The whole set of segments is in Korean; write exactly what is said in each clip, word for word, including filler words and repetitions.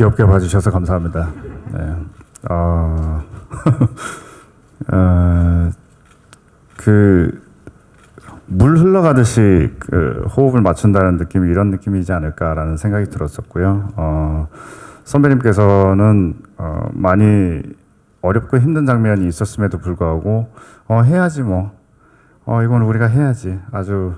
귀엽게 봐주셔서 감사합니다. 네. 어... 어... 그... 물 흘러가듯이 그 호흡을 맞춘다는 느낌이 이런 느낌이지 않을까라는 생각이 들었었고요. 어, 선배님께서는 어, 많이 어렵고 힘든 장면이 있었음에도 불구하고 어, 해야지 뭐, 어, 이건 우리가 해야지 아주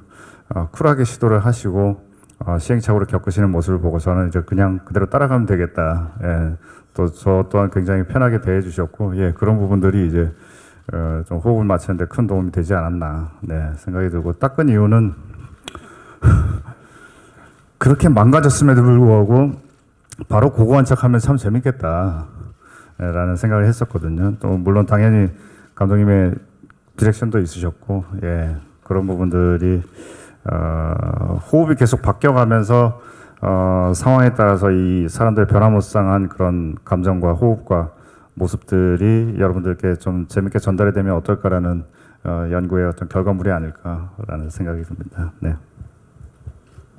어, 쿨하게 시도를 하시고 어, 시행착오를 겪으시는 모습을 보고 저는 이제 그냥 그대로 따라가면 되겠다. 예, 또 저 또한 굉장히 편하게 대해주셨고 예, 그런 부분들이 이제 어, 좀 호흡을 맞추는데 큰 도움이 되지 않았나 네, 생각이 들고 닦은 이유는 그렇게 망가졌음에도 불구하고 바로 고고한 척하면 참 재밌겠다 네, 라는 생각을 했었거든요. 또 물론 당연히 감독님의 디렉션도 있으셨고 예, 그런 부분들이 어, 호흡이 계속 바뀌어가면서 어, 상황에 따라서 이 사람들의 변화무쌍한 그런 감정과 호흡과 모습들이 여러분들께 좀 재밌게 전달이 되면 어떨까라는 어, 연구의 어떤 결과물이 아닐까라는 생각이 듭니다. 네.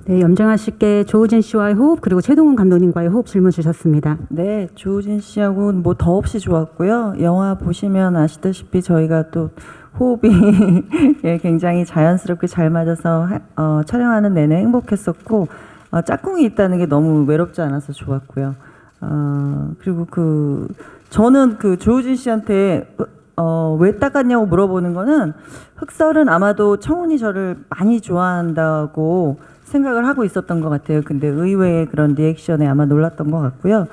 네, 염정아 씨께 조우진 씨와의 호흡 그리고 최동훈 감독님과의 호흡 질문 주셨습니다. 네, 조우진 씨하고 뭐 더없이 좋았고요. 영화 보시면 아시다시피 저희가 또 호흡이 예, 굉장히 자연스럽게 잘 맞아서 하, 어, 촬영하는 내내 행복했었고 어, 짝꿍이 있다는 게 너무 외롭지 않아서 좋았고요. 어, 그리고 그 저는 그 조우진 씨한테 어, 왜 닦았냐고 물어보는 거는 흑설은 아마도 청운이 저를 많이 좋아한다고 생각을 하고 있었던 것 같아요. 근데 의외의 그런 리액션에 아마 놀랐던 것 같고요.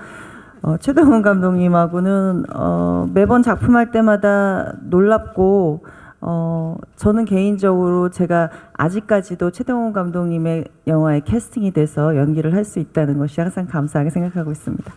어, 최동훈 감독님하고는 어, 매번 작품할 때마다 놀랍고 어, 저는 개인적으로 제가 아직까지도 최동훈 감독님의 영화에 캐스팅이 돼서 연기를 할 수 있다는 것이 항상 감사하게 생각하고 있습니다.